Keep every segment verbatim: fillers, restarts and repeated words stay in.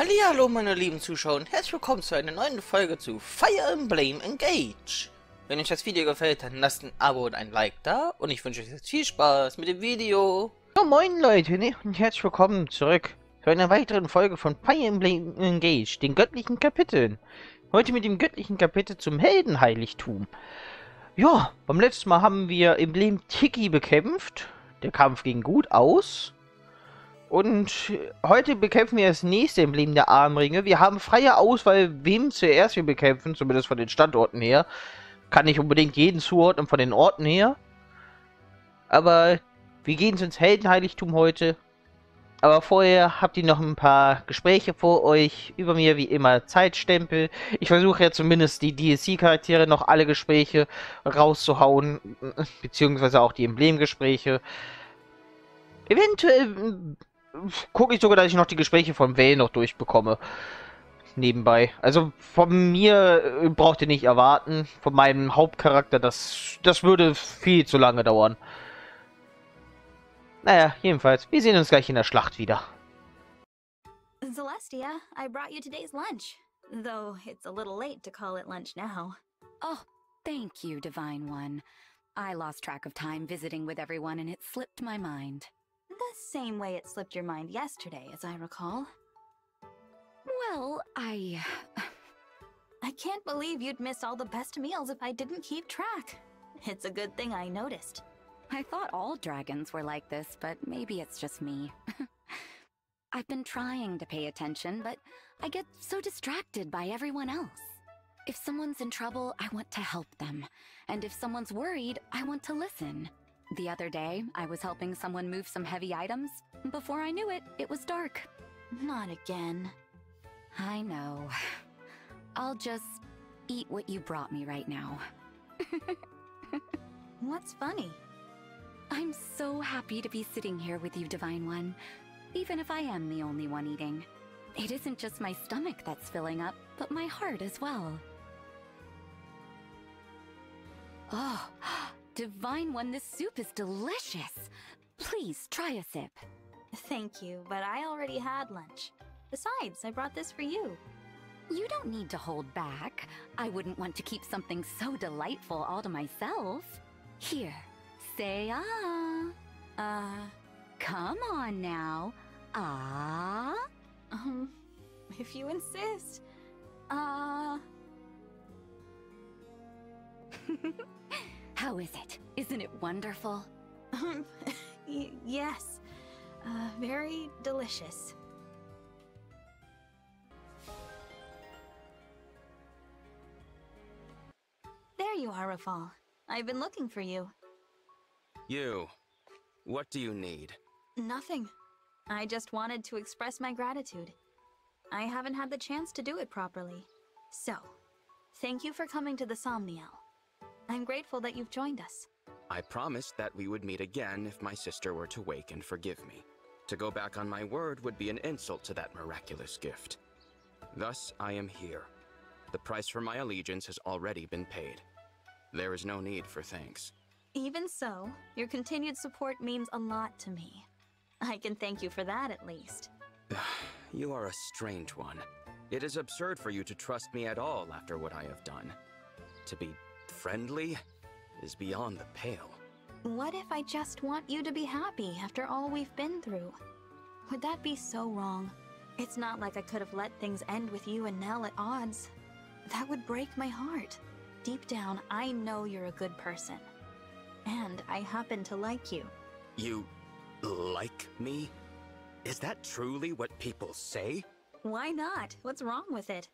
Hallihallo meine lieben Zuschauer und herzlich willkommen zu einer neuen Folge zu Fire Emblem Engage. Wenn euch das Video gefällt, dann lasst ein Abo und ein Like da und ich wünsche euch jetzt viel Spaß mit dem Video. Ja, moin Leute, ne? Und herzlich willkommen zurück zu einer weiteren Folge von Fire Emblem Engage, den göttlichen Kapiteln. Heute mit dem göttlichen Kapitel zum Heldenheiligtum. Ja, beim letzten Mal haben wir Emblem Tiki bekämpft. Der Kampf ging gut aus. Und heute bekämpfen wir das nächste Emblem der Armringe. Wir haben freie Auswahl, wem zuerst wir bekämpfen, zumindest von den Standorten her. Kann nicht unbedingt jeden zuordnen von den Orten her. Aber wir gehen ins Heldenheiligtum heute. Aber vorher habt ihr noch ein paar Gespräche vor euch. Über mir wie immer Zeitstempel. Ich versuche ja zumindest die D L C-Charaktere noch alle Gespräche rauszuhauen. Beziehungsweise auch die Emblemgespräche. Eventuell gucke ich sogar, dass ich noch die Gespräche von Veyle noch durchbekomme. Nebenbei. Also von mir äh, braucht ihr nicht erwarten. Von meinem Hauptcharakter, das, das würde viel zu lange dauern. Naja, jedenfalls, wir sehen uns gleich in der Schlacht wieder. Celestia, I brought you today's lunch. Though it's a little late to call it lunch now. Oh, thank you, Divine One. I lost track of time visiting with everyone and it slipped my mind. The same way it slipped your mind yesterday, as I recall. Well, I... I can't believe you'd miss all the best meals if I didn't keep track. It's a good thing I noticed. I thought all dragons were like this, but maybe it's just me. I've been trying to pay attention, but I get so distracted by everyone else. If someone's in trouble, I want to help them. And if someone's worried, I want to listen. The other day, I was helping someone move some heavy items. Before I knew it, it was dark. Not again. I know. I'll just eat what you brought me right now. What's funny? I'm so happy to be sitting here with you, Divine One. Even if I am the only one eating. It isn't just my stomach that's filling up, but my heart as well. Oh, Divine One, this soup is delicious. Please, try a sip. Thank you, but I already had lunch. Besides, I brought this for you. You don't need to hold back. I wouldn't want to keep something so delightful all to myself. Here, say ah. Uh, come on now. Ah. Um, if you insist. Ah. Uh... How is it? Isn't it wonderful? Um, yes. Uh, very delicious. There you are, Rafal. I've been looking for you. You. What do you need? Nothing. I just wanted to express my gratitude. I haven't had the chance to do it properly. So, thank you for coming to the Somniel. I'm grateful that you've joined us. I promised that we would meet again if my sister were to wake and forgive me. To go back on my word would be an insult to that miraculous gift. Thus, I am here. The price for my allegiance has already been paid. There is no need for thanks. Even so, your continued support means a lot to me. I can thank you for that at least. You are a strange one. It is absurd for you to trust me at all after what I have done. To be friendly is beyond the pale. What if I just want you to be happy after all we've been through? Would that be so wrong? It's not like I could have let things end with you and Nell at odds. That would break my heart. Deep down, I know you're a good person. And I happen to like you. You like me? Is that truly what people say? Why not? What's wrong with it?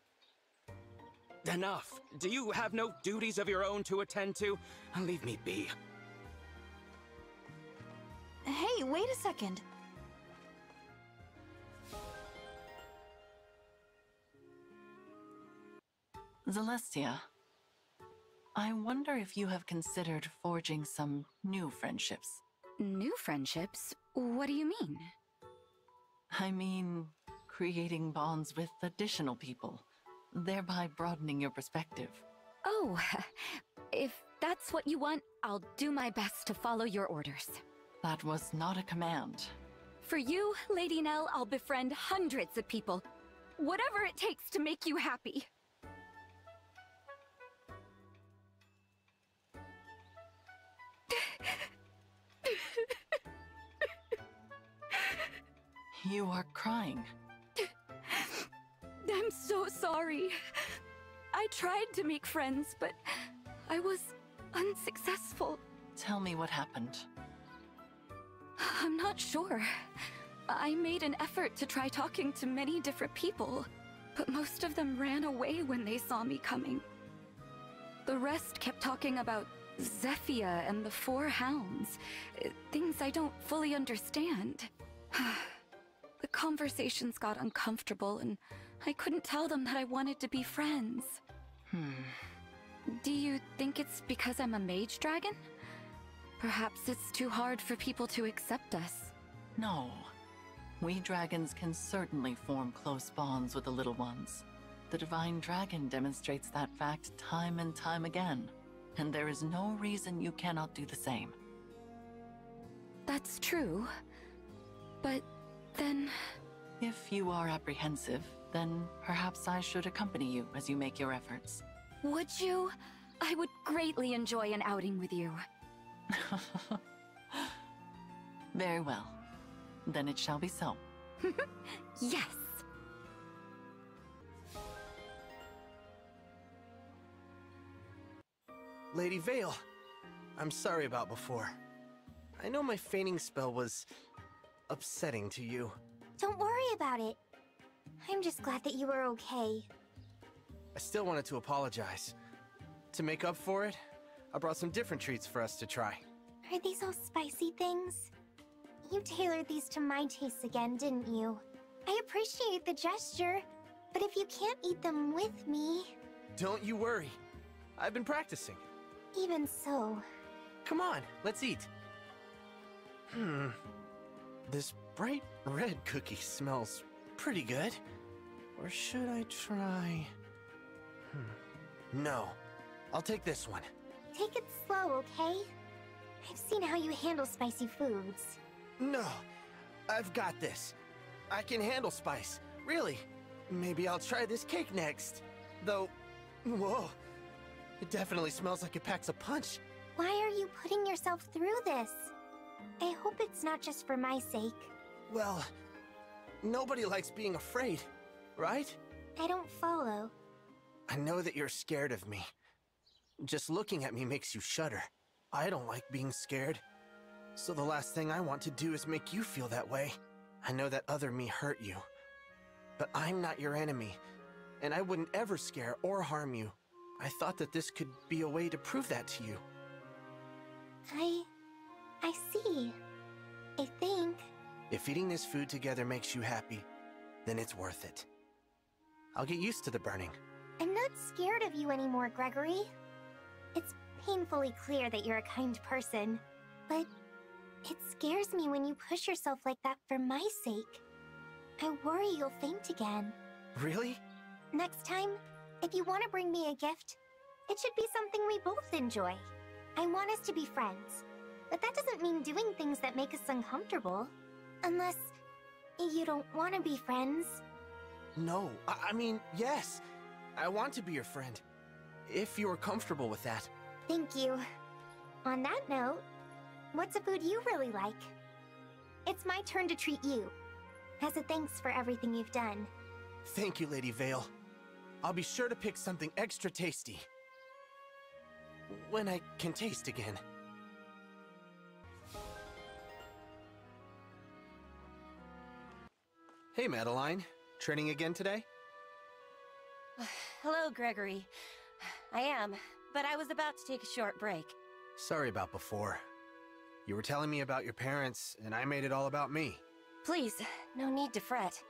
Enough! Do you have no duties of your own to attend to? Leave me be. Hey, wait a second. Celestia, I wonder if you have considered forging some new friendships. New friendships? What do you mean? I mean, creating bonds with additional people. Thereby broadening your perspective. Oh, if that's what you want, I'll do my best to follow your orders. That was not a command. For you, Lady Nell, I'll befriend hundreds of people. Whatever it takes to make you happy. You are crying. I'm so sorry. I tried to make friends, but I was unsuccessful. Tell me what happened. I'm not sure. I made an effort to try talking to many different people, but most of them ran away when they saw me coming. The rest kept talking about Zephia and the Four Hounds, things I don't fully understand. The conversations got uncomfortable, and I couldn't tell them that I wanted to be friends. Hmm. Do you think it's because I'm a mage dragon? Perhaps it's too hard for people to accept us. No. We dragons can certainly form close bonds with the little ones. The Divine Dragon demonstrates that fact time and time again, and there is no reason you cannot do the same. That's true, but then... If you are apprehensive, then perhaps I should accompany you as you make your efforts. Would you? I would greatly enjoy an outing with you. Very well. Then it shall be so. Yes! Lady Veyle, I'm sorry about before. I know my feigning spell was upsetting to you. Don't worry about it. I'm just glad that you were okay. I still wanted to apologize. To make up for it, I brought some different treats for us to try. Are these all spicy things? You tailored these to my tastes again, didn't you? I appreciate the gesture, but if you can't eat them with me... Don't you worry. I've been practicing. Even so... Come on, let's eat. Hmm... This bright red cookie smells pretty good. Or should I try... Hmm... No. I'll take this one. Take it slow, okay? I've seen how you handle spicy foods. No, I've got this. I can handle spice, really. Maybe I'll try this cake next. Though, whoa, it definitely smells like it packs a punch. Why are you putting yourself through this? I hope it's not just for my sake. Well, nobody likes being afraid, right? I don't follow. I know that you're scared of me. Just looking at me makes you shudder. I don't like being scared. So the last thing I want to do is make you feel that way. I know that other me hurt you, but I'm not your enemy, and I wouldn't ever scare or harm you. I thought that this could be a way to prove that to you. I... I see. I think... If eating this food together makes you happy, then it's worth it. I'll get used to the burning. I'm not scared of you anymore, Gregory. It's painfully clear that you're a kind person, but... It scares me when you push yourself like that for my sake. I worry you'll faint again. Really? Next time, if you want to bring me a gift, it should be something we both enjoy. I want us to be friends, but that doesn't mean doing things that make us uncomfortable. Unless you don't want to be friends. No, I, I mean, yes. I want to be your friend, if you're comfortable with that. Thank you. On that note... What's a food you really like? It's my turn to treat you, as a thanks for everything you've done. Thank you, Lady Veyle. I'll be sure to pick something extra tasty. When I can taste again. Hey, Madeline. Training again today? Hello, Gregory. I am, but I was about to take a short break. Sorry about before. You were telling me about your parents, and I made it all about me. Please, no need to fret.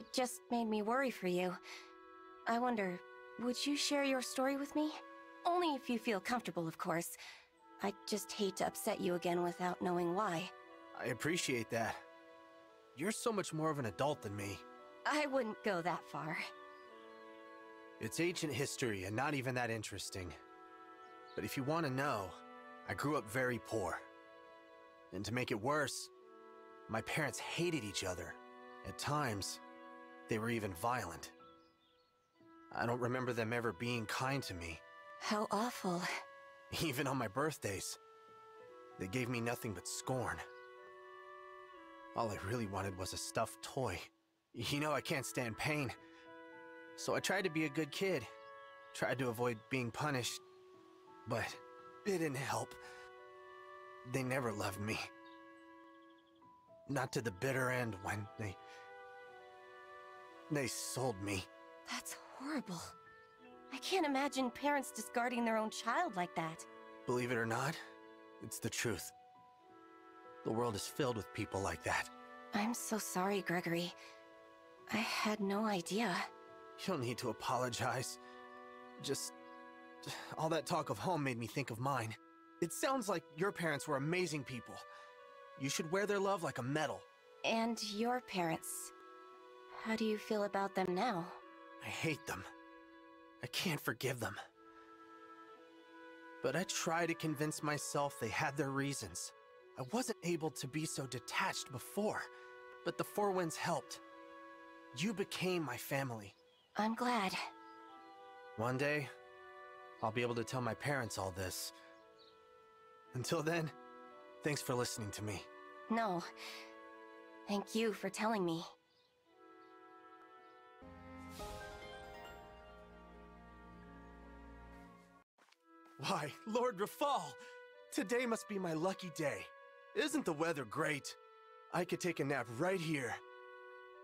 It just made me worry for you. I wonder, would you share your story with me? Only if you feel comfortable, of course. I just hate to upset you again without knowing why. I appreciate that. You're so much more of an adult than me. I wouldn't go that far. It's ancient history and not even that interesting. But if you want to know... I grew up very poor. And to make it worse, my parents hated each other. At times, They were even violent. I don't remember them ever being kind to me. How awful. Even on my birthdays. They gave me nothing but scorn. All I really wanted was a stuffed toy. You know I can't stand pain. So I tried to be a good kid. Tried to avoid being punished. But it didn't help. They never loved me. Not to the bitter end when they... They sold me. That's horrible. I can't imagine parents discarding their own child like that. Believe it or not, it's the truth. The world is filled with people like that. I'm so sorry, Gregory. I had no idea. You don't need to apologize. Just... all that talk of home made me think of mine. It sounds like your parents were amazing people. You should wear their love like a medal. And your parents. How do you feel about them now? I hate them. I can't forgive them. But I try to convince myself they had their reasons. I wasn't able to be so detached before, but the Four Winds helped. You became my family. I'm glad. One day, I'll be able to tell my parents all this. Until then, thanks for listening to me. No. Thank you for telling me. Why, Lord Rafal! Today must be my lucky day. Isn't the weather great? I could take a nap right here.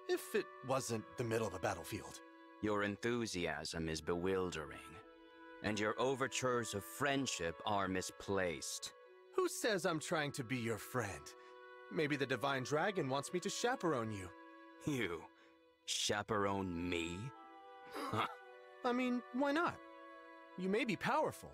If it wasn't the middle of a battlefield. Your enthusiasm is bewildering, and your overtures of friendship are misplaced. Who says I'm trying to be your friend? Maybe the Divine Dragon wants me to chaperone you. You? Chaperone me? Huh. I mean, why not? You may be powerful,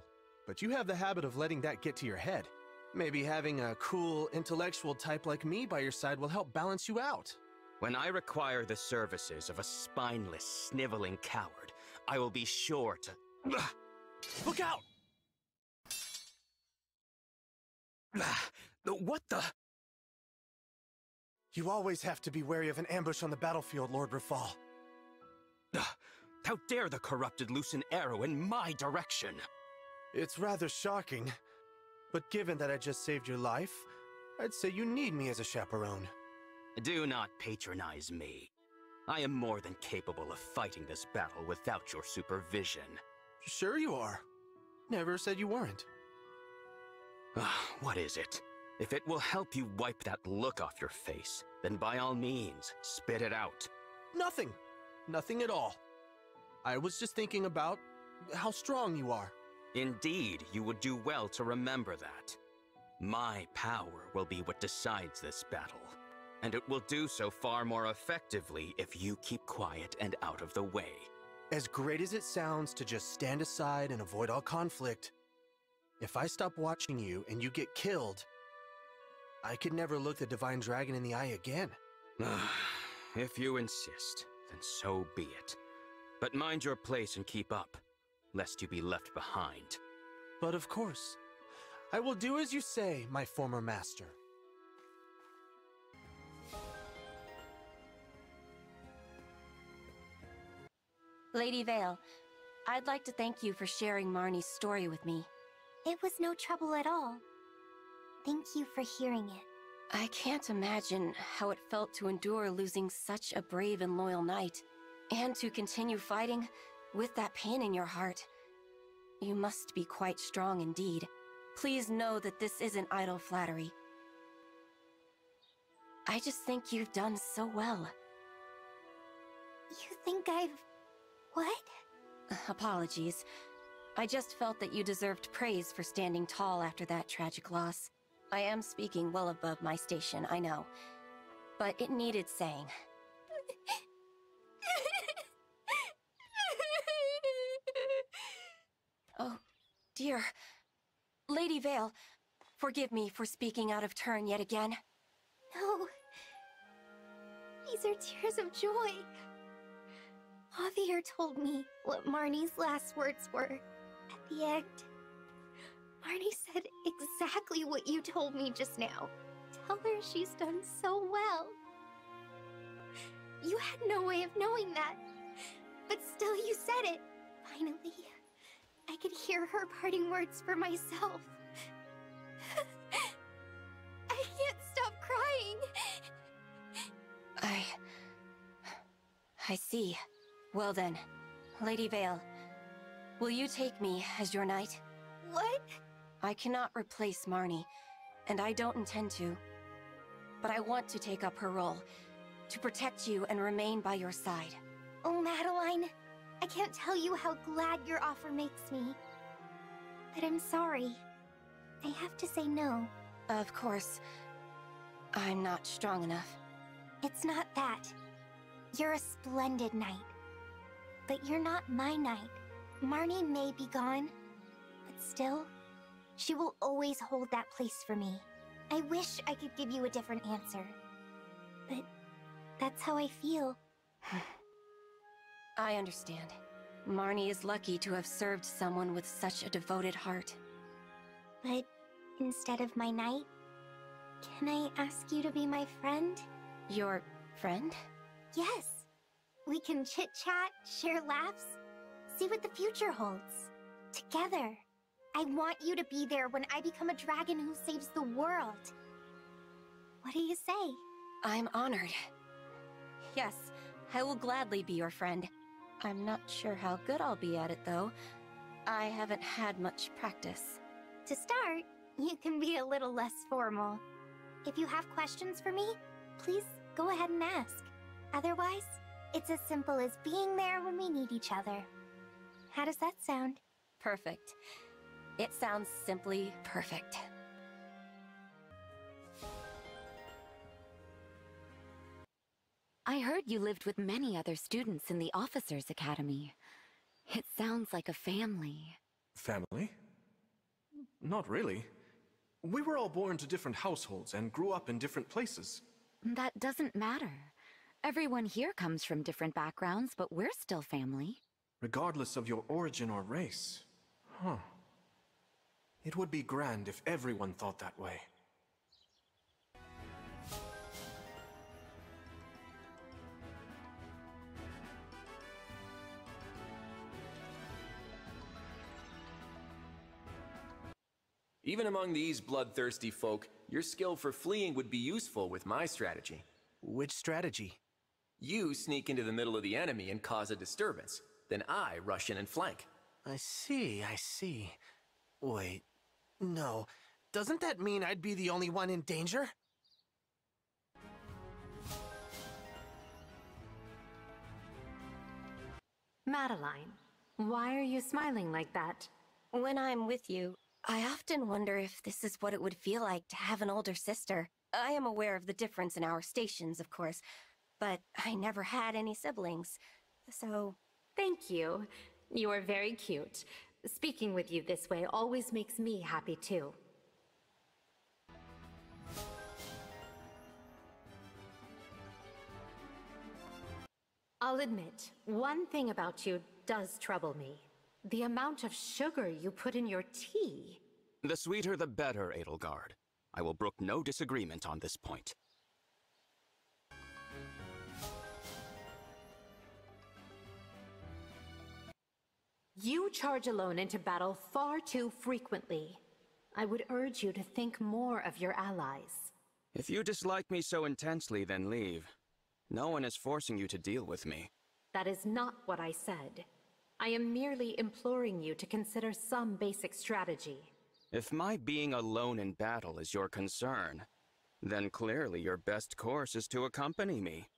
but you have the habit of letting that get to your head. Maybe having a cool, intellectual type like me by your side will help balance you out. When I require the services of a spineless, sniveling coward, I will be sure to... Ugh. Look out! Ugh. What the... You always have to be wary of an ambush on the battlefield, Lord Rafal. Ugh. How dare the corrupted loose an arrow in my direction? It's rather shocking, but given that I just saved your life, I'd say you need me as a chaperone. Do not patronize me. I am more than capable of fighting this battle without your supervision. Sure you are. Never said you weren't. What is it? If it will help you wipe that look off your face, then by all means, spit it out. Nothing. Nothing at all. I was just thinking about how strong you are. Indeed, you would do well to remember that. My power will be what decides this battle. And it will do so far more effectively if you keep quiet and out of the way. As great as it sounds to just stand aside and avoid all conflict, if I stop watching you and you get killed, I could never look the Divine Dragon in the eye again. If you insist, then so be it. But mind your place and keep up, lest you be left behind. But of course, I will do as you say, my former master. Lady Veyle, I'd like to thank you for sharing Marnie's story with me. It was no trouble at all. Thank you for hearing it. I can't imagine how it felt to endure losing such a brave and loyal knight, and to continue fighting with that pain in your heart. You must be quite strong indeed. Please know that this isn't idle flattery. I just think you've done so well. You think I've... What? Apologies. I just felt that you deserved praise for standing tall after that tragic loss. I am speaking well above my station, I know. But it needed saying. Oh, dear. Lady Veyle, forgive me for speaking out of turn yet again. No. These are tears of joy. Javier told me what Marnie's last words were at the end. Marnie said exactly what you told me just now. Tell her she's done so well. You had no way of knowing that. But still you said it. Finally, I could hear her parting words for myself. I can't stop crying. I... I see. Well then, Lady Veyle, will you take me as your knight? What? I cannot replace Marnie, and I don't intend to. But I want to take up her role, to protect you and remain by your side. Oh, Madeline, I can't tell you how glad your offer makes me. But I'm sorry. I have to say no. Of course. I'm not strong enough. It's not that. You're a splendid knight. But you're not my knight. Marnie may be gone, but still, she will always hold that place for me. I wish I could give you a different answer, but that's how I feel. I understand. Marnie is lucky to have served someone with such a devoted heart. But instead of my knight, can I ask you to be my friend? Your friend? Yes. We can chit-chat, share laughs, see what the future holds. Together. I want you to be there when I become a dragon who saves the world. What do you say? I'm honored. Yes, I will gladly be your friend. I'm not sure how good I'll be at it, though. I haven't had much practice. To start, you can be a little less formal. If you have questions for me, please go ahead and ask. Otherwise, it's as simple as being there when we need each other. How does that sound? Perfect. It sounds simply perfect. I heard you lived with many other students in the Officers' Academy. It sounds like a family. Family? Not really. We were all born to different households and grew up in different places. That doesn't matter. Everyone here comes from different backgrounds, but we're still family. Regardless of your origin or race. Huh. It would be grand if everyone thought that way. Even among these bloodthirsty folk, your skill for fleeing would be useful with my strategy. Which strategy? You sneak into the middle of the enemy and cause a disturbance. Then I rush in and flank. I see, I see. Wait. No, doesn't that mean I'd be the only one in danger? Madeline, why are you smiling like that? When I'm with you, I often wonder if this is what it would feel like to have an older sister. I am aware of the difference in our stations, of course, but I never had any siblings, so... Thank you. You are very cute. Speaking with you this way always makes me happy, too. I'll admit, one thing about you does trouble me. The amount of sugar you put in your tea. The sweeter the better, Edelgard. I will brook no disagreement on this point. You charge alone into battle far too frequently. I would urge you to think more of your allies. If you dislike me so intensely, then leave. No one is forcing you to deal with me. That is not what I said. I am merely imploring you to consider some basic strategy. If my being alone in battle is your concern, then clearly your best course is to accompany me.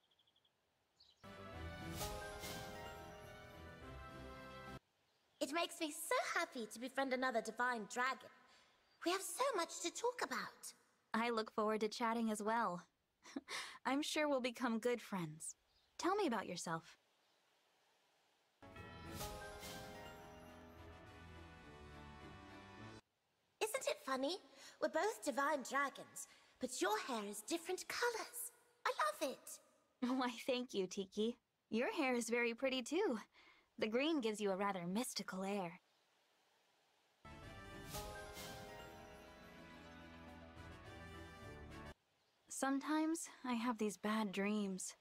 It makes me so happy to befriend another divine dragon. We have so much to talk about. I look forward to chatting as well. I'm sure we'll become good friends. Tell me about yourself. Isn't it funny? We're both divine dragons, but your hair is different colors. I love it. Why, thank you, Tiki. Your hair is very pretty, too. The green gives you a rather mystical air. Sometimes I have these bad dreams.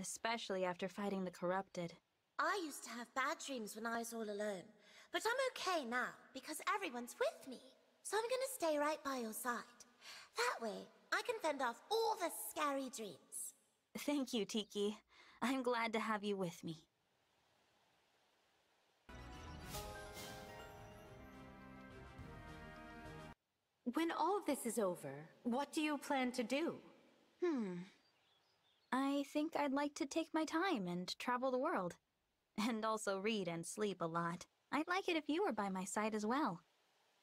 especially after fighting the corrupted. I used to have bad dreams when I was all alone, but I'm okay now because everyone's with me. So I'm gonna stay right by your side. That way, I can fend off all the scary dreams. Thank you, Tiki. I'm glad to have you with me. When all this is over, what do you plan to do? Hmm. I think I'd like to take my time and travel the world. And also read and sleep a lot. I'd like it if you were by my side as well.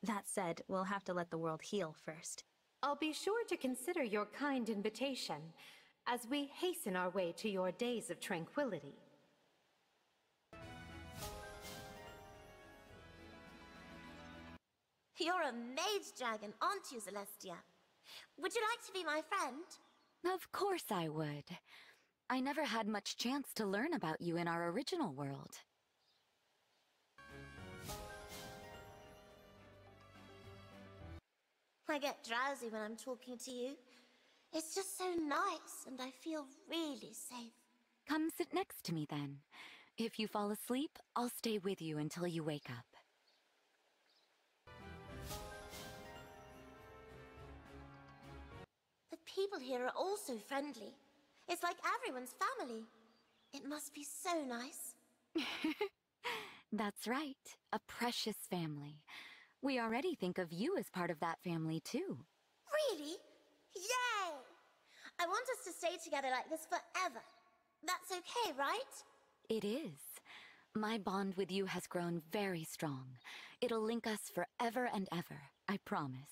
That said, we'll have to let the world heal first. I'll be sure to consider your kind invitation as we hasten our way to your days of tranquility. You're a mage dragon, aren't you, Celestia? Would you like to be my friend? Of course I would. I never had much chance to learn about you in our original world. I get drowsy when I'm talking to you. It's just so nice, and I feel really safe. Come sit next to me, then. If you fall asleep, I'll stay with you until you wake up. The people here are also friendly. It's like everyone's family. It must be so nice. That's right. A precious family. We already think of you as part of that family, too. Really? Yay! I want us to stay together like this forever. That's okay, right? It is. My bond with you has grown very strong. It'll link us forever and ever, I promise.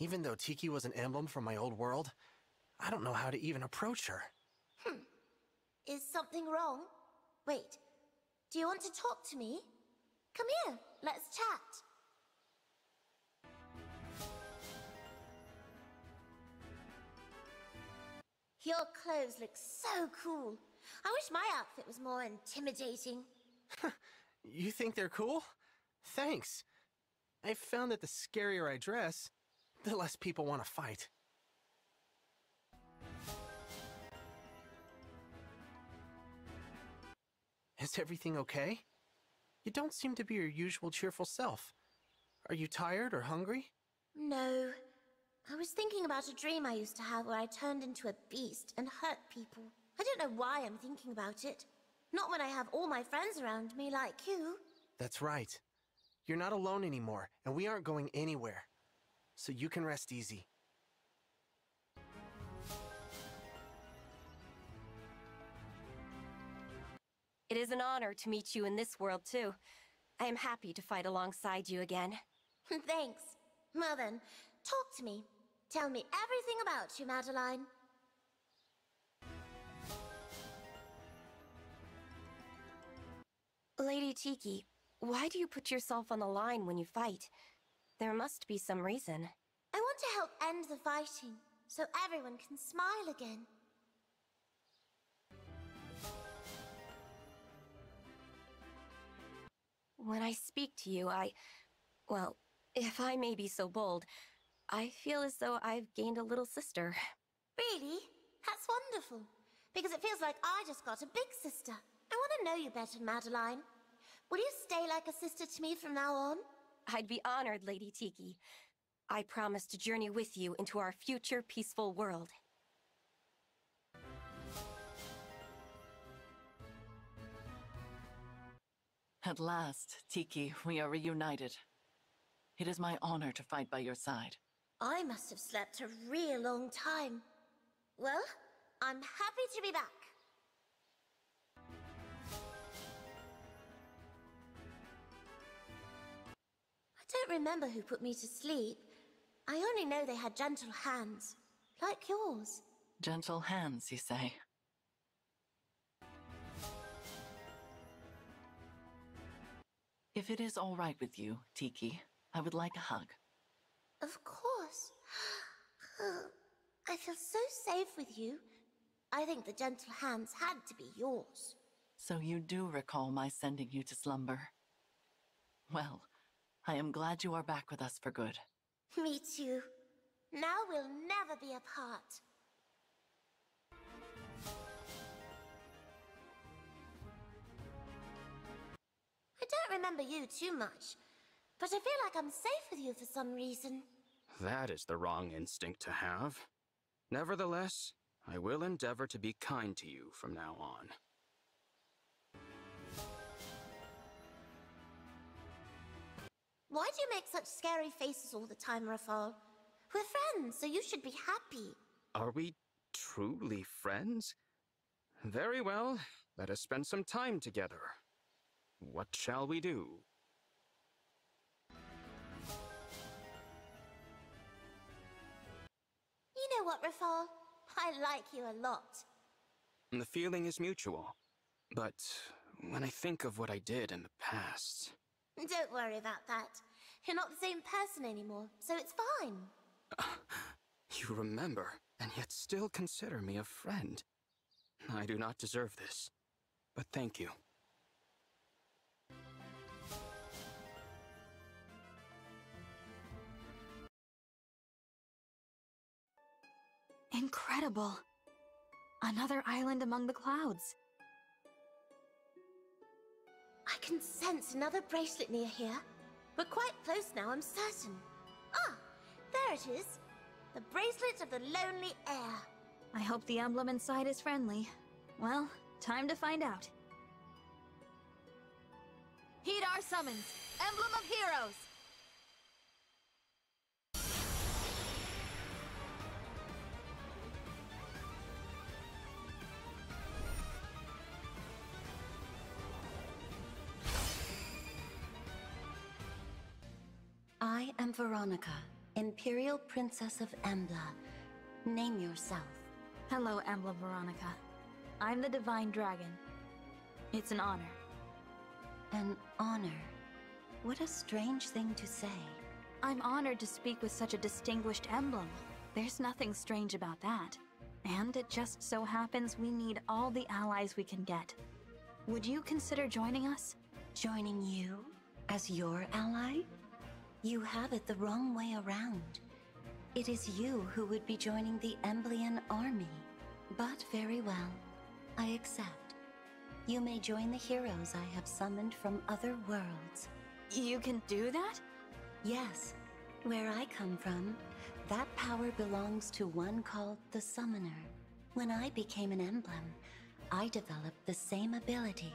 Even though Tiki was an emblem from my old world, I don't know how to even approach her. Hmm. Is something wrong? Wait, do you want to talk to me? Come here, let's chat. Your clothes look so cool. I wish my outfit was more intimidating. You think they're cool? Thanks. I've found that the scarier I dress, the less people want to fight. Is everything okay? You don't seem to be your usual cheerful self. Are you tired or hungry? No. I was thinking about a dream I used to have where I turned into a beast and hurt people. I don't know why I'm thinking about it. Not when I have all my friends around me like you. That's right. You're not alone anymore, and we aren't going anywhere. So you can rest easy. It is an honor to meet you in this world, too. I am happy to fight alongside you again. Thanks. Madeline, talk to me. Tell me everything about you, Madeline. Lady Tiki, why do you put yourself on the line when you fight? There must be some reason. I want to help end the fighting, so everyone can smile again. When I speak to you, I... well, if I may be so bold, I feel as though I've gained a little sister. Really? That's wonderful. Because it feels like I just got a big sister. I want to know you better, Madeline. Will you stay like a sister to me from now on? I'd be honored, Lady Tiki. I promise to journey with you into our future peaceful world. At last, Tiki, we are reunited. It is my honor to fight by your side. I must have slept a real long time. Well, I'm happy to be back. I don't remember who put me to sleep. I only know they had gentle hands, like yours. Gentle hands, you say? If it is all right with you, Tiki, I would like a hug. Of course. I feel so safe with you. I think the gentle hands had to be yours. So you do recall my sending you to slumber. Well, I am glad you are back with us for good. Me too. Now we'll never be apart. I don't remember you too much, but I feel like I'm safe with you for some reason. That is the wrong instinct to have. Nevertheless, I will endeavor to be kind to you from now on. Why do you make such scary faces all the time, Rafal? We're friends, so you should be happy. Are we truly friends? Very well, let us spend some time together. What shall we do? You know what, Rafal? I like you a lot. The feeling is mutual. But when I think of what I did in the past... Don't worry about that. You're not the same person anymore, so it's fine. Uh, you remember, and yet still consider me a friend. I do not deserve this, but thank you. Incredible! Another island among the clouds. I can sense another bracelet near here. We're quite close now, I'm certain. Ah, there it is. The Bracelet of the Lonely Heir. I hope the emblem inside is friendly. Well, time to find out. Heed our summons. Emblem of Heroes! I am Veronica, Imperial Princess of Embla. Name yourself. Hello, Embla Veronica. I'm the Divine Dragon. It's an honor. An honor? What a strange thing to say. I'm honored to speak with such a distinguished emblem. There's nothing strange about that. And it just so happens we need all the allies we can get. Would you consider joining us? Joining you as your ally? You have it the wrong way around. It is you who would be joining the Emblian army. But very well, I accept. You may join the heroes I have summoned from other worlds. You can do that? Yes. Where I come from, that power belongs to one called the Summoner. When I became an emblem, I developed the same ability.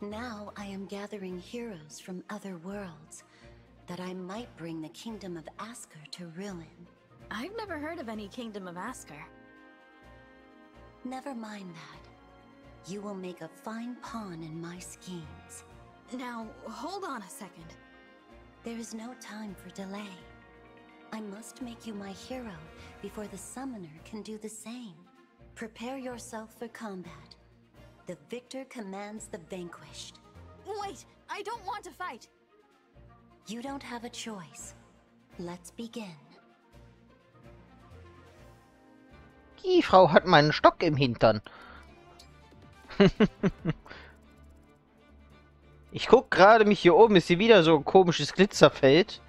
Now I am gathering heroes from other worlds, that I might bring the Kingdom of Asker to ruin. I've never heard of any Kingdom of Asker. Never mind that. You will make a fine pawn in my schemes. Now, hold on a second. There is no time for delay. I must make you my hero before the Summoner can do the same. Prepare yourself for combat. The victor commands the vanquished. Wait! I don't want to fight! You don't have a choice. Let's begin. Die Frau hat meinen Stock im Hintern. Ich guck gerade mich hier oben, ist hier wieder so ein komisches Glitzerfeld.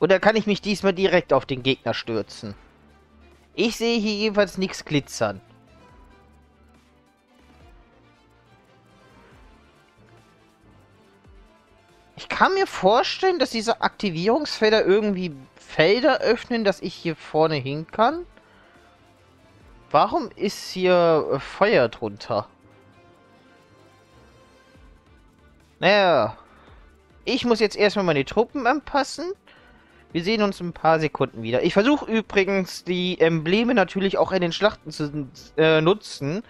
Oder kann ich mich diesmal direkt auf den Gegner stürzen? Ich sehe hier jedenfalls nichts glitzern. Ich kann mir vorstellen, dass diese Aktivierungsfelder irgendwie Felder öffnen, dass ich hier vorne hin kann. Warum ist hier Feuer drunter? Naja, ich muss jetzt erstmal meine Truppen anpassen. Wir sehen uns in ein paar Sekunden wieder. Ich versuche übrigens, die Embleme natürlich auch in den Schlachten zu äh, nutzen,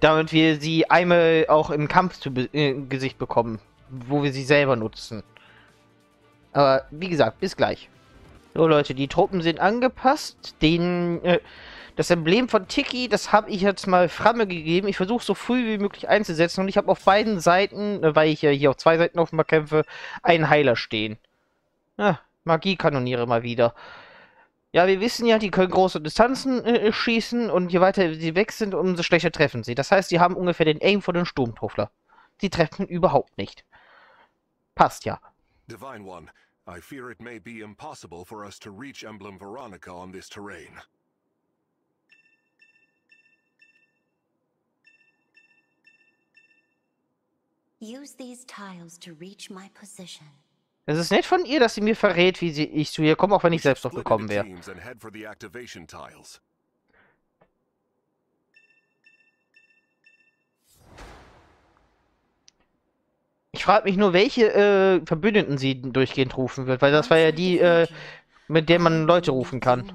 damit wir sie einmal auch im Kampf zu be äh, Gesicht bekommen, wo wir sie selber nutzen. Aber wie gesagt, bis gleich. So Leute, die Truppen sind angepasst. Den, äh, das Emblem von Tiki, das habe ich jetzt mal Framme gegeben. Ich versuche so früh wie möglich einzusetzen. Und ich habe auf beiden Seiten, äh, weil ich ja äh, hier auf zwei Seiten offenbar kämpfe, einen Heiler stehen. Ah, Magiekanoniere mal wieder. Ja, wir wissen ja, die können große Distanzen äh, schießen. Und je weiter sie weg sind, umso schlechter treffen sie. Das heißt, sie haben ungefähr den Aim von den Sturmtruffler. Sie treffen überhaupt nicht. Passt ja. Divine One, I fear it may be impossible for us to reach Emblem Veronica on this terrain. Use these tiles to reach my position. Es ist nett von ihr, dass sie mir verrät, wie sie, ich zu ihr komme, auch wenn ich selbst noch gekommen wäre. Ich frage mich nur, welche äh, Verbündeten sie durchgehend rufen wird, weil das war ja die, äh, mit der man Leute rufen kann.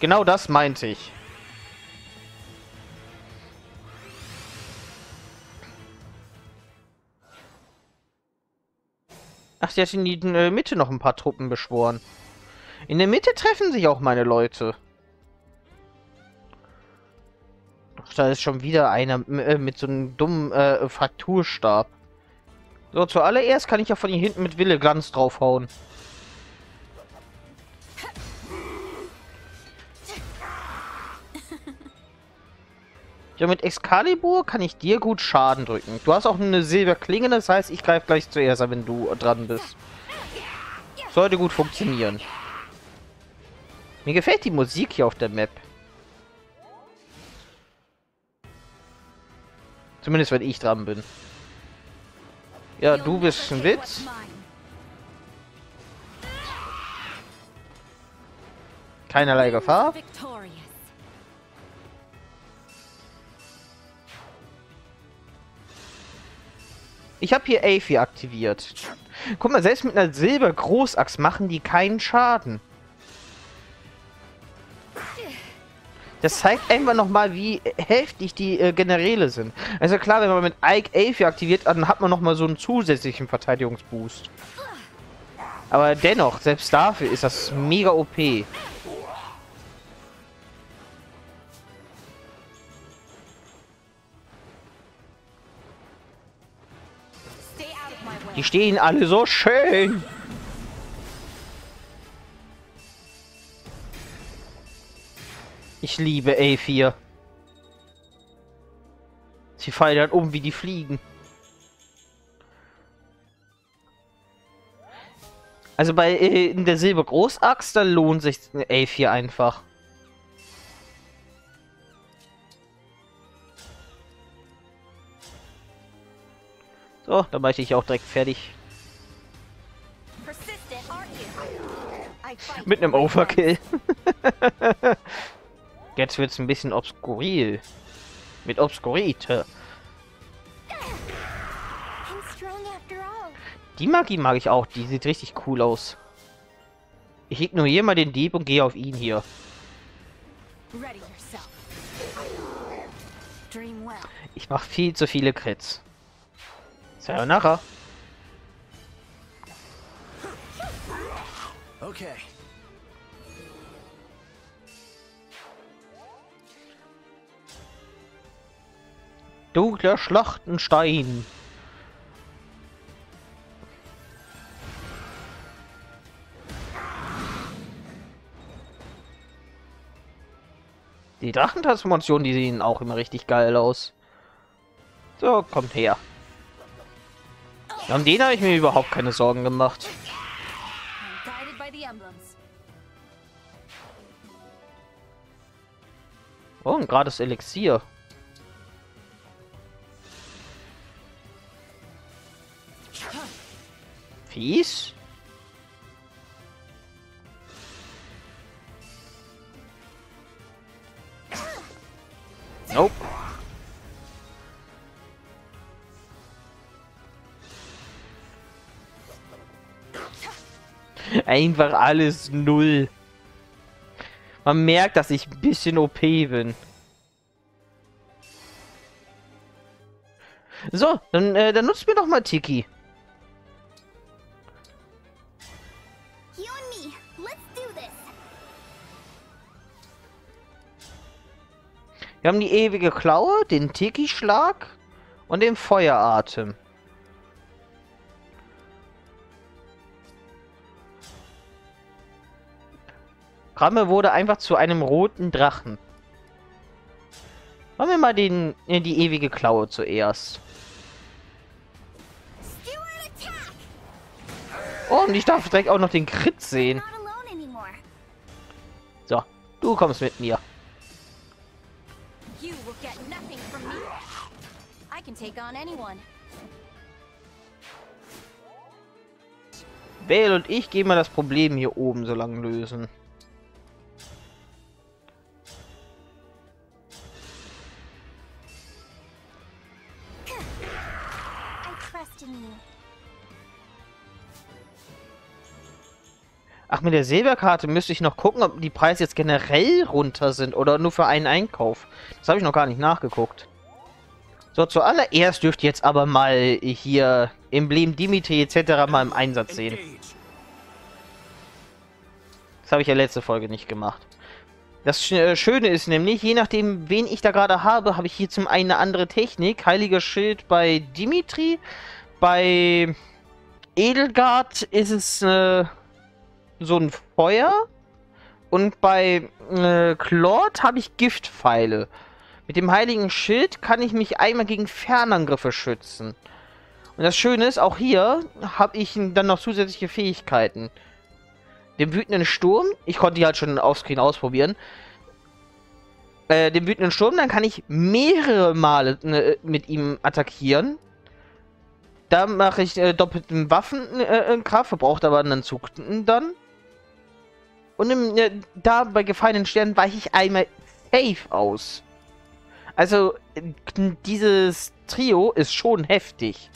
Genau das meinte ich. Ach, sie hat in der Mitte noch ein paar Truppen beschworen. In der Mitte treffen sich auch meine Leute. Ach, da ist schon wieder einer mit so einem dummen äh, Frakturstab. So, zuallererst kann ich ja von hier hinten mit Wille ganz draufhauen. Ja, mit Excalibur kann ich dir gut Schaden drücken. Du hast auch eine Silberklinge, das heißt, ich greife gleich zuerst an, wenn du dran bist. Sollte gut funktionieren. Mir gefällt die Musik hier auf der Map. Zumindest, wenn ich dran bin. Ja, du bist ein Witz. Keinerlei Gefahr. Ich habe hier Aefi aktiviert. Guck mal, selbst mit einer Silber-Großaxt machen die keinen Schaden. Das zeigt einfach nochmal, wie heftig die äh, Generäle sind. Also klar, wenn man mit Ike Aefi aktiviert, dann hat man nochmal so einen zusätzlichen Verteidigungsboost. Aber dennoch, selbst dafür ist das mega O P. Die stehen alle so schön. Ich liebe A vier. Sie feiern um wie die Fliegen. Also bei äh, in der Silber-Großaxt, da lohnt sich A vier einfach. So, dann mache ich dich auch direkt fertig. Mit einem Overkill. Jetzt wird es ein bisschen obskuril. Mit Obscurite. Die Magie mag ich auch. Die sieht richtig cool aus. Ich ignoriere mal den Dieb und gehe auf ihn hier. Ich mache viel zu viele Crits. Sayonara. Okay. Dunkler Schlachtenstein. Die Drachentransformationen, die sehen auch immer richtig geil aus. So, kommt her. Um den habe ich mir überhaupt keine Sorgen gemacht. Oh, ein gratis Elixier. Fies. Nope. Einfach alles null. Man merkt, dass ich ein bisschen O P bin. So, dann, äh, dann nutzt mir doch mal Tiki. Wir haben die Ewige Klaue, den Tiki-Schlag und den Feueratem. Framme wurde einfach zu einem roten Drachen. Machen wir mal den, die ewige Klaue zuerst. Oh, und ich darf direkt auch noch den Crit sehen. So, du kommst mit mir. Veyle und ich gehen mal das Problem hier oben so lang lösen. Ach, mit der Silberkarte müsste ich noch gucken, ob die Preise jetzt generell runter sind oder nur für einen Einkauf. Das habe ich noch gar nicht nachgeguckt. So, zuallererst dürft ihr jetzt aber mal hier Emblem Dimitri et cetera mal im Einsatz sehen. Das habe ich ja letzte Folge nicht gemacht. Das Schöne ist nämlich, je nachdem, wen ich da gerade habe, habe ich hier zum einen eine andere Technik. Heiliger Schild bei Dimitri. Bei Edelgard ist es äh, so ein Feuer. Und bei äh, Claude habe ich Giftpfeile. Mit dem heiligen Schild kann ich mich einmal gegen Fernangriffe schützen. Und das Schöne ist, auch hier habe ich dann noch zusätzliche Fähigkeiten. Dem wütenden Sturm, ich konnte die halt schon offscreen ausprobieren. Äh, dem wütenden Sturm, dann kann ich mehrere Male ne, mit ihm attackieren. Da mache ich äh, doppelten Waffenkraft, äh, verbraucht aber einen Zug dann. Und im, äh, da bei gefallenen Sternen weiche ich einmal safe aus. Also dieses Trio ist schon heftig.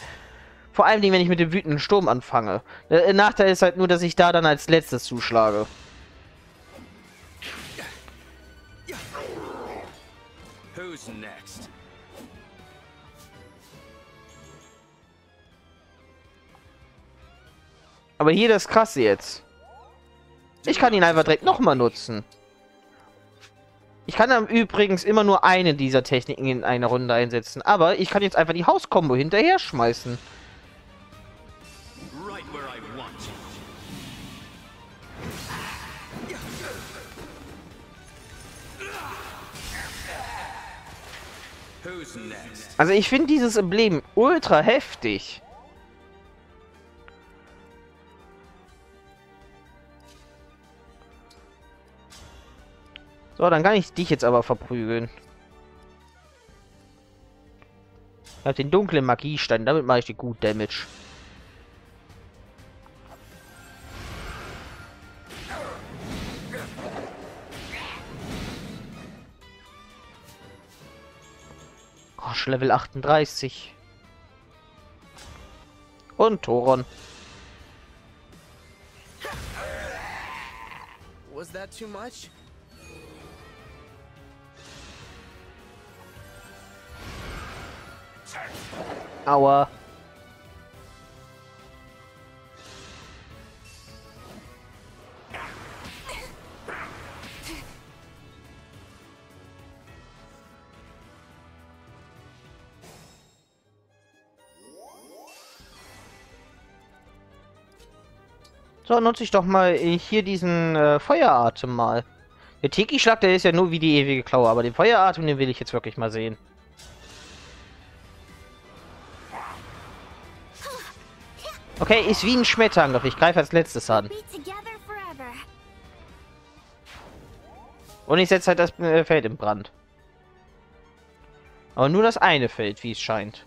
Vor allem, wenn ich mit dem wütenden Sturm anfange. Der Nachteil ist halt nur, dass ich da dann als letztes zuschlage. Who's next? Aber hier das Krasse jetzt. Ich kann ihn einfach direkt nochmal nutzen. Ich kann dann übrigens immer nur eine dieser Techniken in einer Runde einsetzen. Aber ich kann jetzt einfach die Hauskombo hinterher schmeißen. Also ich finde dieses Emblem ultra heftig. So, dann kann ich dich jetzt aber verprügeln. Ich habe den dunklen Magiestand, damit mache ich dir gut Damage. Level achtunddreißig. Und Toron. Was that too much? Aua. So, nutze ich doch mal hier diesen äh, Feueratem mal. Der Tiki-Schlag, der ist ja nur wie die ewige Klaue, aber den Feueratem, den will ich jetzt wirklich mal sehen. Okay, ist wie ein Schmetterangriff. Ich greife als letztes an. Und ich setze halt das äh, Feld in Brand. Aber nur das eine Feld, wie es scheint.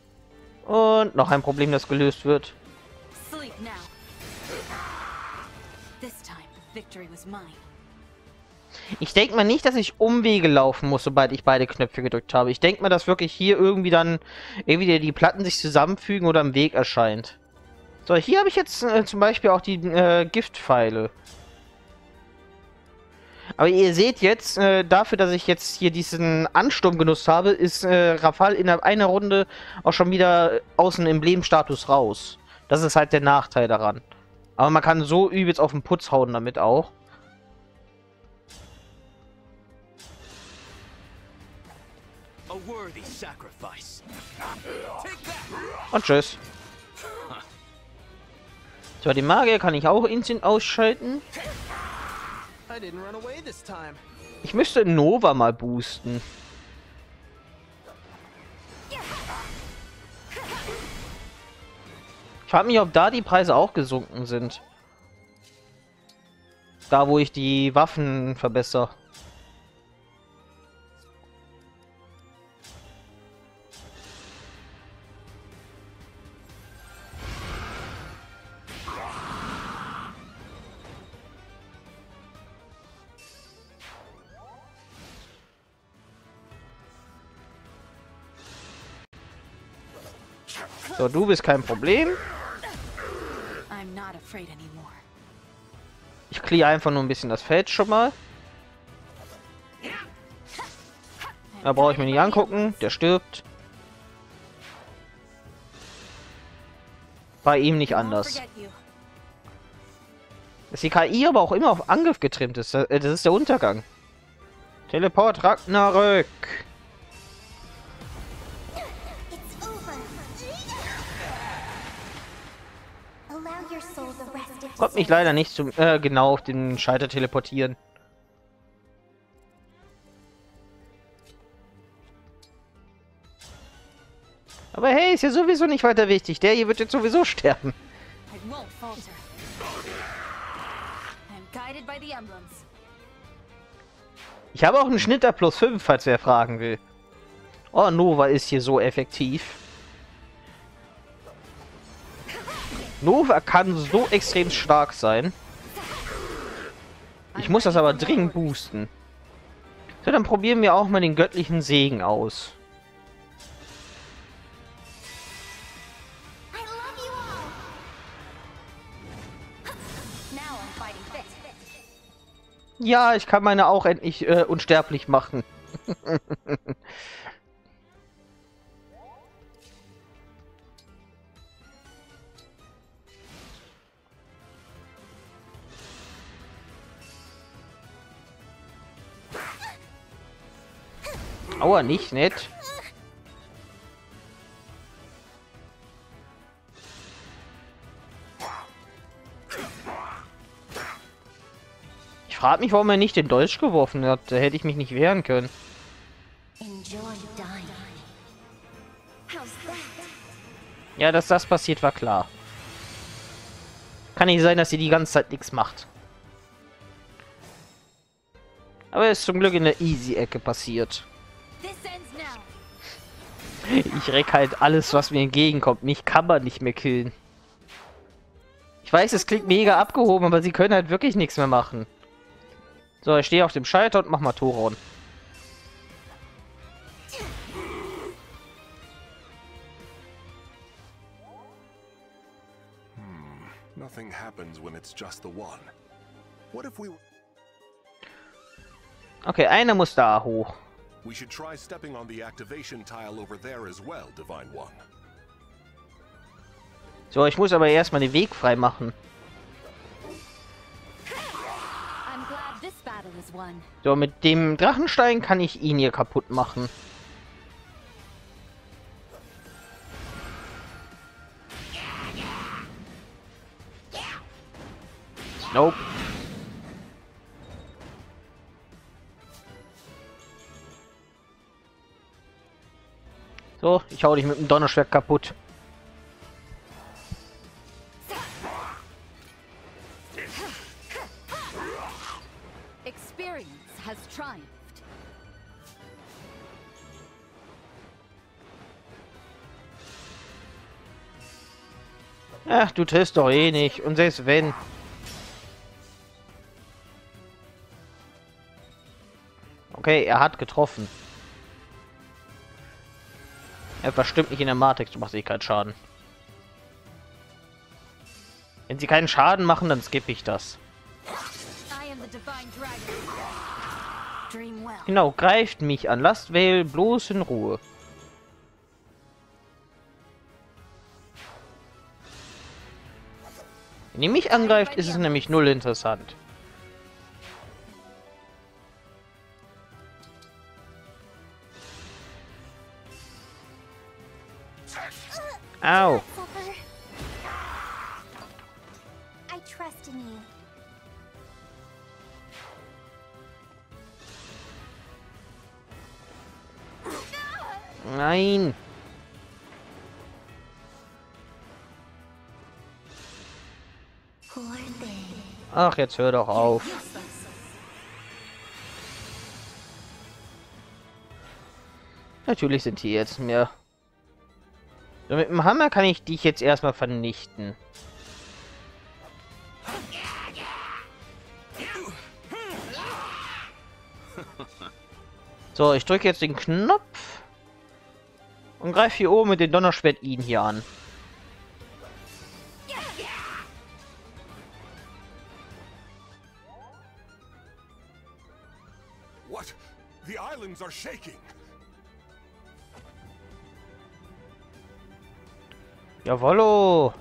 Und noch ein Problem, das gelöst wird. Ich denke mal nicht, dass ich Umwege laufen muss, sobald ich beide Knöpfe gedrückt habe. Ich denke mal, dass wirklich hier irgendwie dann irgendwie die Platten sich zusammenfügen oder im Weg erscheint. So, hier habe ich jetzt äh, zum Beispiel auch die äh, Giftpfeile. Aber ihr seht jetzt, äh, dafür, dass ich jetzt hier diesen Ansturm genutzt habe, ist äh, Rafal innerhalb einer Runde auch schon wieder aus dem Emblemstatus raus. Das ist halt der Nachteil daran. Aber man kann so übelst auf den Putz hauen damit auch. Und tschüss. So, den Magier kann ich auch instant ausschalten. Ich müsste Nova mal boosten. Ich frage mich, ob da die Preise auch gesunken sind. Da, wo ich die Waffen verbessere. So, du bist kein Problem. Ich clear einfach nur ein bisschen das Feld schon mal. Da brauche ich mir nicht angucken. Der stirbt. Bei ihm nicht anders. Dass die K I aber auch immer auf Angriff getrimmt ist. Das ist der Untergang. Teleport Ragnarök. Kommt mich leider nicht zum äh, genau auf den Schalter teleportieren. Aber hey, ist ja sowieso nicht weiter wichtig. Der hier wird jetzt sowieso sterben. Ich habe auch einen Schnitter plus fünf, falls wer fragen will. Oh, Nova ist hier so effektiv. Nova kann so extrem stark sein. Ich muss das aber dringend boosten. So, dann probieren wir auch mal den göttlichen Segen aus. Ja, ich kann meine auch endlich äh, unsterblich machen. Aua, nicht nett. Ich frage mich, warum er nicht den Dolch geworfen hat. Da hätte ich mich nicht wehren können. Ja, dass das passiert, war klar. Kann nicht sein, dass sie die ganze Zeit nichts macht. Aber es ist zum Glück in der Easy-Ecke passiert. Ich reck halt alles, was mir entgegenkommt. Mich kann man nicht mehr killen. Ich weiß, es klingt mega abgehoben, aber sie können halt wirklich nichts mehr machen. So, ich stehe auf dem Schalter und mach mal Toron. Nothing happens when it's just the one. What if we... Okay, einer muss da hoch. We should try stepping on the activation tile over there as well, Divine One. So, ich muss aber erstmal den Weg frei machen. So, mit dem Drachenstein kann ich ihn hier kaputt machen. Nope. So, ich hau dich mit dem Donnerschwert kaputt. Ach, du triffst doch eh nicht. Und selbst wenn... Okay, er hat getroffen. Etwas stimmt nicht in der Matrix, du machst eh keinen Schaden. Wenn sie keinen Schaden machen, dann skippe ich das. Genau, greift mich an. Lasst Veyle bloß in Ruhe. Wenn ihr mich angreift, ist es nämlich null interessant. Au. Nein. Ach, jetzt hör doch auf. Natürlich sind die jetzt mehr. So, mit dem Hammer kann ich dich jetzt erstmal vernichten. So, ich drücke jetzt den Knopf und greife hier oben mit dem Donnerschwert ihn hier an. What? The islands are shaking. Jawollo!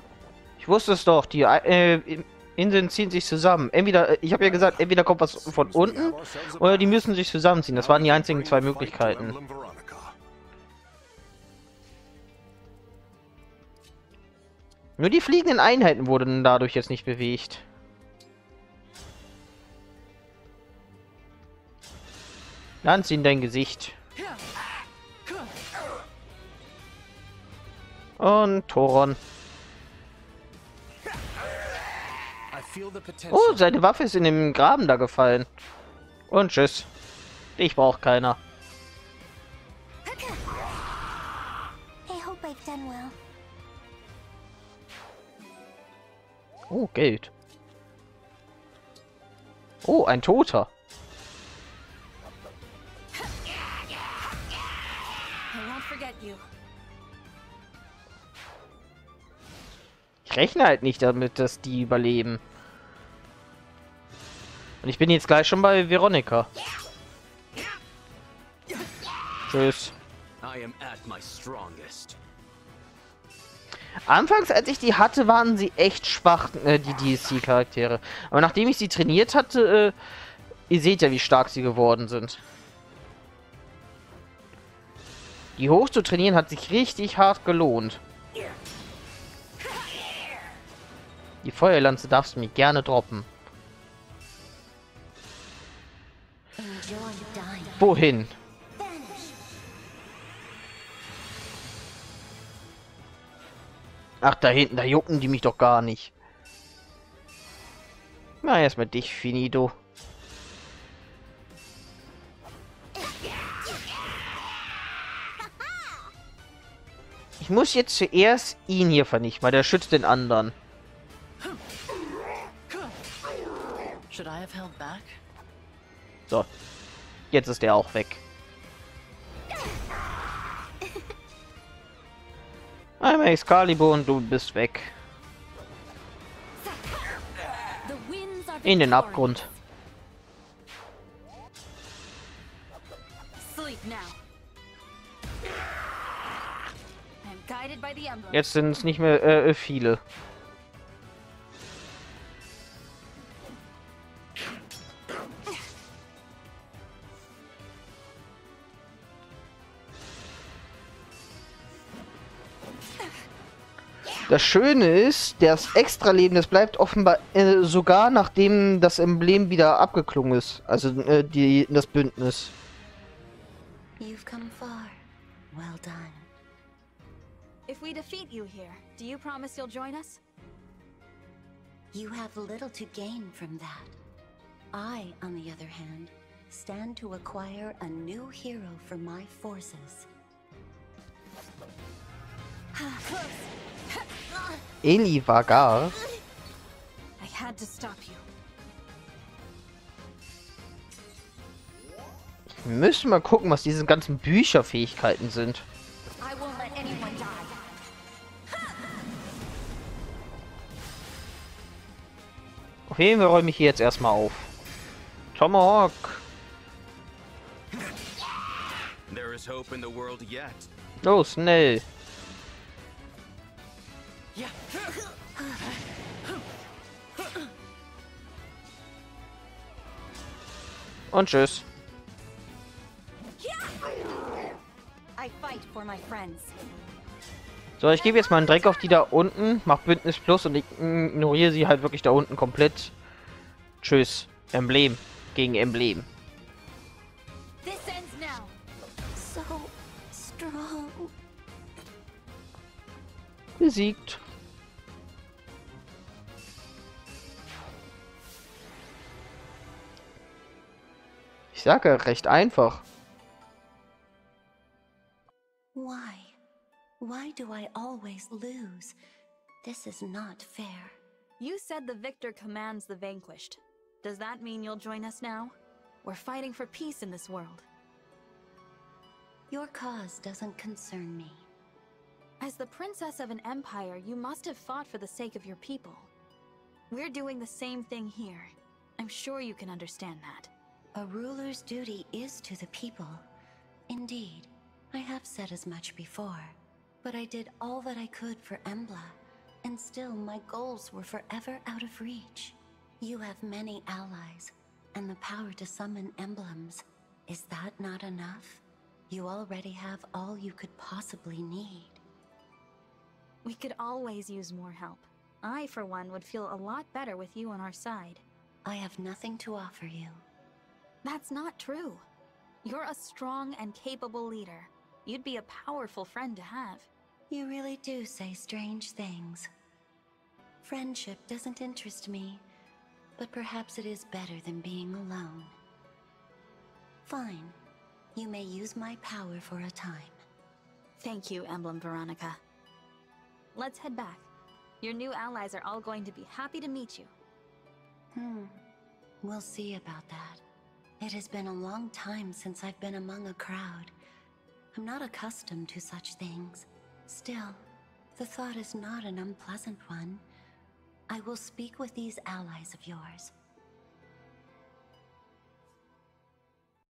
Ich wusste es doch, die äh, Inseln ziehen sich zusammen. Entweder, ich habe ja gesagt, entweder kommt was von unten oder die müssen sich zusammenziehen. Das waren die einzigen zwei Möglichkeiten. Nur die fliegenden Einheiten wurden dadurch jetzt nicht bewegt. Lanz in dein Gesicht. Und Toron. Oh, seine Waffe ist in dem Graben da gefallen. Und tschüss. Ich brauche keiner. Oh, Geld. Oh, ein Toter. Ich rechne halt nicht damit, dass die überleben. Und ich bin jetzt gleich schon bei Veronica. Tschüss. Anfangs, als ich die hatte, waren sie echt schwach, äh, die D L C-Charaktere. Aber nachdem ich sie trainiert hatte, äh, ihr seht ja, wie stark sie geworden sind. Die hoch zu trainieren hat sich richtig hart gelohnt. Die Feuerlanze darfst du mir gerne droppen. Wohin? Ach, da hinten, da jucken die mich doch gar nicht. Na, erstmal dich, Finito. Ich muss jetzt zuerst ihn hier vernichten, weil der schützt den anderen. So, jetzt ist der auch weg. Einmal Excalibur und du bist weg. In den Abgrund. Jetzt sind es nicht mehr äh, viele. Das Schöne ist, das Extraleben, das bleibt offenbar äh, sogar nachdem das Emblem wieder abgeklungen ist, also äh, die, das Bündnis. You've come far. Well done. If we defeat you here, do you promise you'll join us? You have little to gain from that. I, on the other hand, stand to acquire a new hero for my forces. Elivagar. I had to stop you. Ich müsste mal gucken, was diese ganzen Bücherfähigkeiten sind. Auf jeden Fall räume ich hier jetzt erstmal auf. Tomahawk. Los, schnell. Und tschüss. So, ich gebe jetzt mal einen Dreck auf die da unten, mach Bündnis Plus und ich ignoriere sie halt wirklich da unten komplett. Tschüss. Emblem gegen Emblem. Besiegt. sage, recht einfach. Why? Why do I always lose? This is not fair. You said the victor commands the vanquished. Does that mean you'll join us now? We're fighting for peace in this world. Your cause doesn't concern me. As the princess of an empire, you must have fought for the sake of your people. We're doing the same thing here. I'm sure you can understand that. A ruler's duty is to the people. Indeed, I have said as much before. But I did all that I could for Embla, and still my goals were forever out of reach. You have many allies, and the power to summon emblems. Is that not enough? You already have all you could possibly need. We could always use more help. I, for one, would feel a lot better with you on our side. I have nothing to offer you. That's not true. You're a strong and capable leader. You'd be a powerful friend to have. You really do say strange things. Friendship doesn't interest me, but perhaps it is better than being alone. Fine. You may use my power for a time. Thank you, Emblem Veronica. Let's head back. Your new allies are all going to be happy to meet you. Hmm. We'll see about that. It has been a long time since I've been among a crowd. I'm not accustomed to such things. Still, the thought is not an unpleasant one. I will speak with these allies of yours.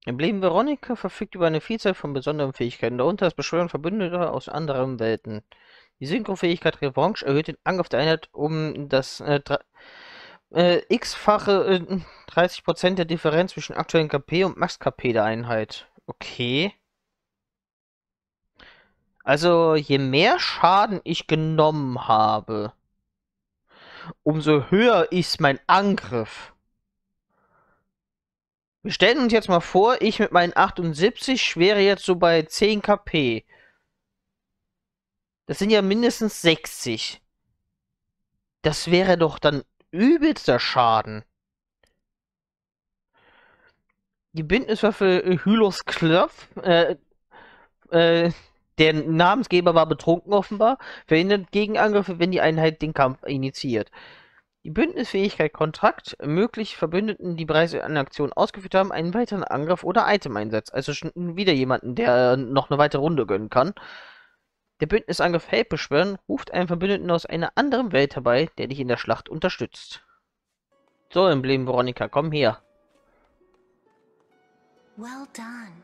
Emblem Veronica verfügt über eine Vielzahl von besonderen Fähigkeiten, darunter das Beschwören Verbündeter aus anderen Welten. Die Synchrofähigkeit Revanche erhöht den Angriff der Einheit um das äh, äh, x-fache äh, dreißig Prozent der Differenz zwischen aktuellen K P und Max-K P der Einheit. Okay. Also, je mehr Schaden ich genommen habe, umso höher ist mein Angriff. Wir stellen uns jetzt mal vor, ich mit meinen achtundsiebzig wäre jetzt so bei zehn K P. Das sind ja mindestens sechzig. Das wäre doch dann übelster Schaden. Die Bündniswaffe Hylos Klopf, äh, äh, der Namensgeber war betrunken offenbar, verhindert Gegenangriffe, wenn die Einheit den Kampf initiiert. Die Bündnisfähigkeit Kontrakt ermöglicht Verbündeten, die bereits eine Aktion ausgeführt haben, einen weiteren Angriff oder Item-Einsatz. Also schon wieder jemanden, der noch eine weitere Runde gönnen kann. Der Bündnisangriff Held beschwören ruft einen Verbündeten aus einer anderen Welt herbei, der dich in der Schlacht unterstützt. So, Emblem Veronica, komm her. Well done.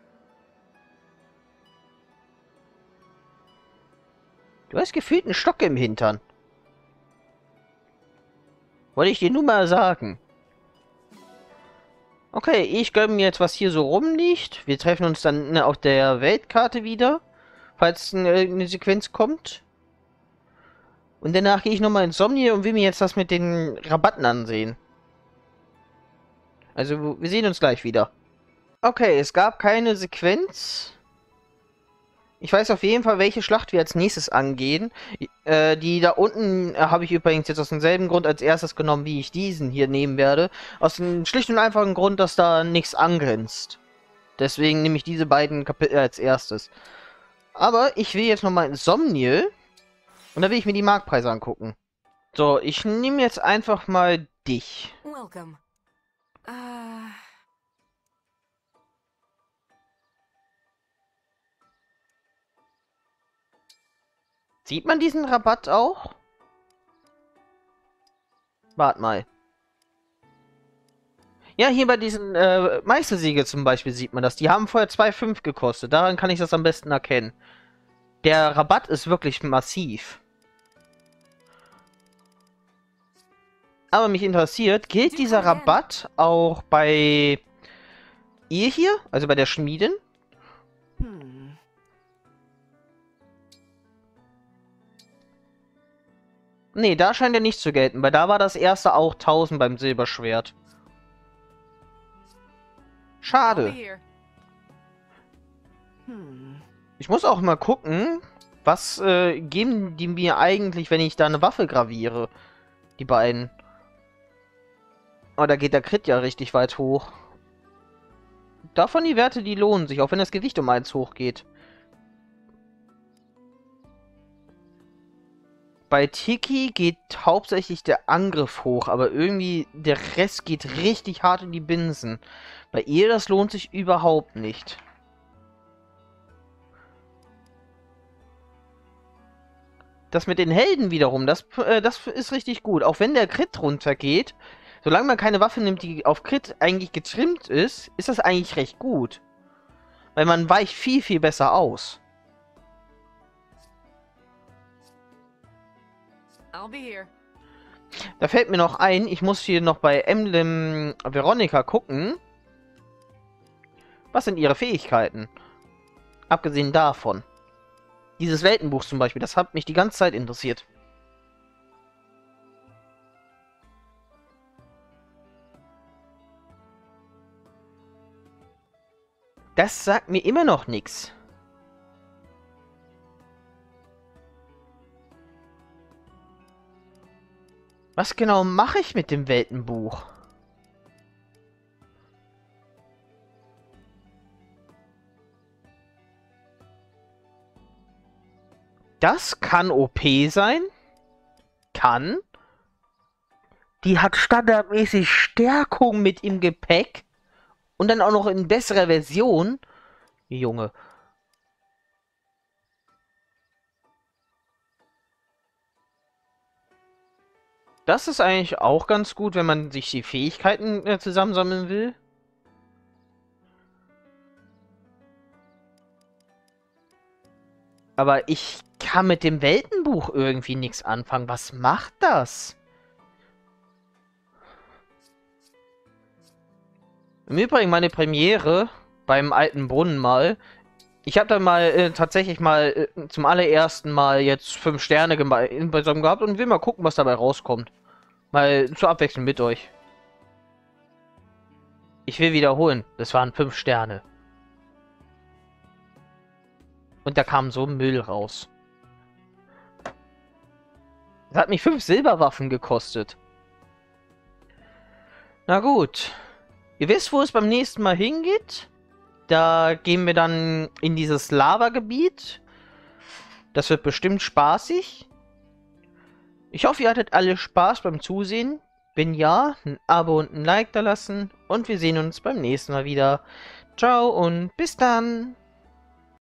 Du hast gefühlt einen Stock im Hintern. Wollte ich dir nur mal sagen. Okay, ich gönne mir jetzt, was hier so rumliegt. Wir treffen uns dann auf der Weltkarte wieder, falls eine Sequenz kommt. Und danach gehe ich nochmal ins Somniel und will mir jetzt das mit den Rabatten ansehen. Also, wir sehen uns gleich wieder. Okay, es gab keine Sequenz. Ich weiß auf jeden Fall, welche Schlacht wir als nächstes angehen. Äh, die da unten äh, habe ich übrigens jetzt aus demselben Grund als erstes genommen, wie ich diesen hier nehmen werde. Aus dem schlichten und einfachen Grund, dass da nichts angrenzt. Deswegen nehme ich diese beiden Kapitel als erstes. Aber ich will jetzt nochmal in Somniel. Und da will ich mir die Marktpreise angucken. So, ich nehme jetzt einfach mal dich. Welcome. Uh... Sieht man diesen Rabatt auch? Wart mal. Ja, hier bei diesen äh, Meistersiegel zum Beispiel sieht man das. Die haben vorher zwei Komma fünf gekostet. Daran kann ich das am besten erkennen. Der Rabatt ist wirklich massiv. Aber mich interessiert, gilt dieser Rabatt auch bei ihr hier? Also bei der Schmiedin? Hm. Ne, da scheint er nicht zu gelten, weil da war das erste auch tausend beim Silberschwert. Schade. Ich muss auch mal gucken, was äh, geben die mir eigentlich, wenn ich da eine Waffe graviere. Die beiden. Oh, da geht der Crit ja richtig weit hoch. davon die Werte, die lohnen sich, auch wenn das Gewicht um eins hochgeht. Bei Tiki geht hauptsächlich der Angriff hoch, aber irgendwie der Rest geht richtig hart in die Binsen. Bei ihr, das lohnt sich überhaupt nicht. Das mit den Helden wiederum, das, äh, das ist richtig gut. Auch wenn der Crit runtergeht, solange man keine Waffe nimmt, die auf Crit eigentlich getrimmt ist, ist das eigentlich recht gut. Weil man weicht viel, viel besser aus. Da fällt mir noch ein, ich muss hier noch bei Emblem Veronica gucken. Was sind ihre Fähigkeiten? Abgesehen davon. Dieses Weltenbuch zum Beispiel, das hat mich die ganze Zeit interessiert. Das sagt mir immer noch nichts. Was genau mache ich mit dem Weltenbuch? Das kann O P sein. Kann. Die hat standardmäßig Stärkung mit im Gepäck. Und dann auch noch in besserer Version. Junge. Das ist eigentlich auch ganz gut, wenn man sich die Fähigkeiten äh, zusammensammeln will. Aber ich kann mit dem Weltenbuch irgendwie nichts anfangen. Was macht das? Im Übrigen meine Premiere beim alten Brunnen mal. Ich habe da mal äh, tatsächlich mal äh, zum allerersten Mal jetzt fünf Sterne beisammen gehabt und will mal gucken, was dabei rauskommt. Mal zur Abwechslung mit euch. Ich will wiederholen, das waren fünf Sterne. Und da kam so Müll raus. Das hat mich fünf Silberwaffen gekostet. Na gut. Ihr wisst, wo es beim nächsten Mal hingeht. Da gehen wir dann in dieses Lavagebiet. Das wird bestimmt spaßig. Ich hoffe, ihr hattet alle Spaß beim Zusehen. Wenn ja, ein Abo und ein Like da lassen. Und wir sehen uns beim nächsten Mal wieder. Ciao und bis dann.